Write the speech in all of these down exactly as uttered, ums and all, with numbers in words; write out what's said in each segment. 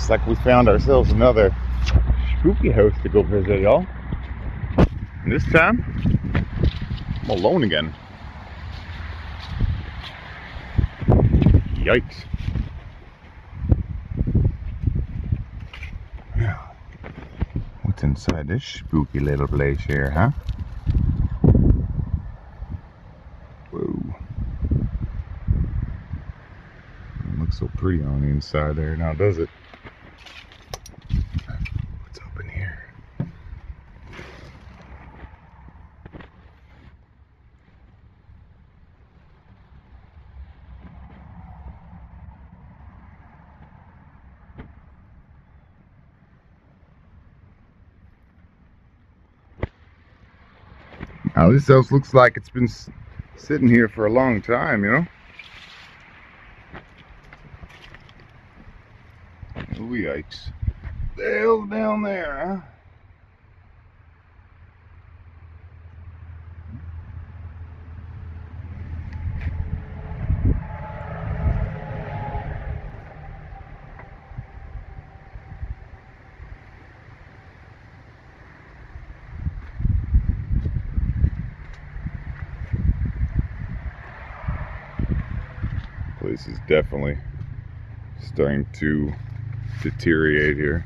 looks like we found ourselves another spooky house to go visit, y'all. And this time, I'm alone again. Yikes. What's inside this spooky little place here, huh? Whoa. It looks so pretty on the inside there now, does it? What's up in here? Now this house looks like it's been sitting here for a long time, you know? Oh, yikes. The hell's down there, huh? Place is definitely starting to deteriorate here.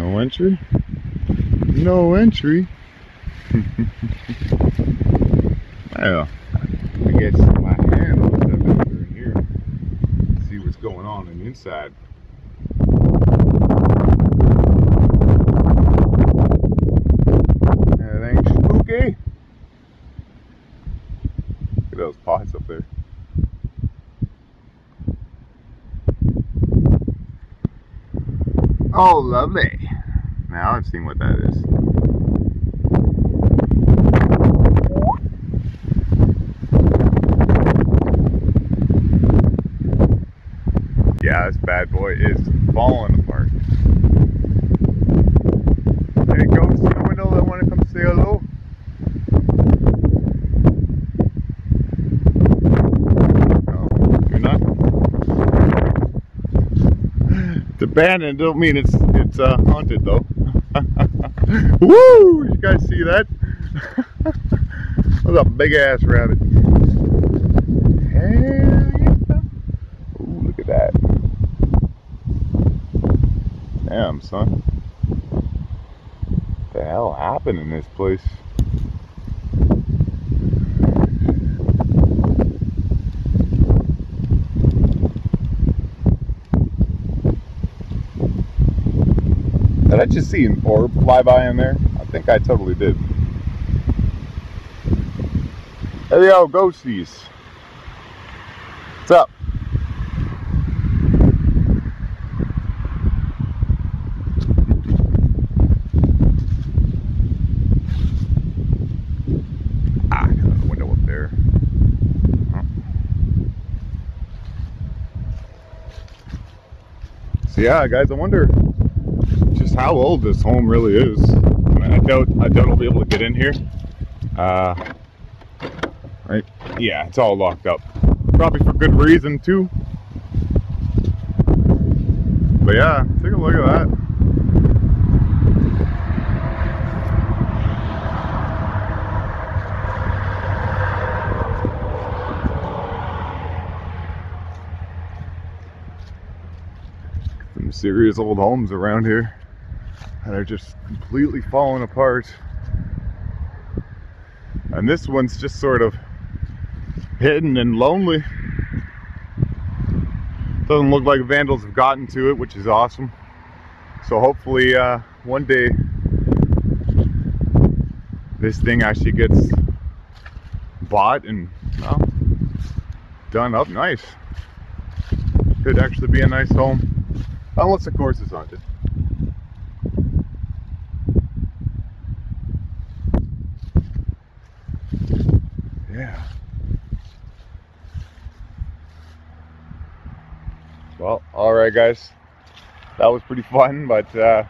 No entry? No entry? Well, I guess my hand will step over in here and see what's going on in the inside. That ain't spooky. Look at those pots up there. Oh, lovely. Now I've seen what that is. Yeah, this bad boy is falling apart. There it goes to the window. I want to come say hello. It's abandoned, don't mean it's it's uh, haunted though. Woo! You guys see that? That was a big ass rabbit. Hell yeah! Ooh, look at that! Damn, son. What the hell happened in this place? Did I just see an orb fly by in there? I think I totally did. There you go, ghosties. What's up? Ah, I got a window up there. Huh. So yeah, guys, I wonder how old this home really is. I mean, I doubt I doubt I'll be able to get in here. Uh, right? Yeah, it's all locked up. Probably for good reason too. But yeah, take a look at that. Some serious old homes around here. And they're just completely falling apart. And this one's just sort of hidden and lonely. Doesn't look like vandals have gotten to it, which is awesome. So hopefully uh, one day this thing actually gets bought and well, done up nice. Could actually be a nice home. Unless, of course, it's haunted. Yeah. Well, all right, guys. That was pretty fun, but uh,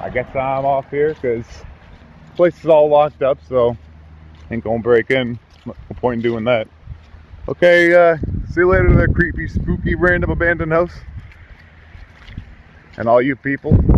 I guess I'm off here because the place is all locked up, so ain't gonna break in. No point in doing that. Okay, uh, see you later to the creepy, spooky, random abandoned house. And all you people.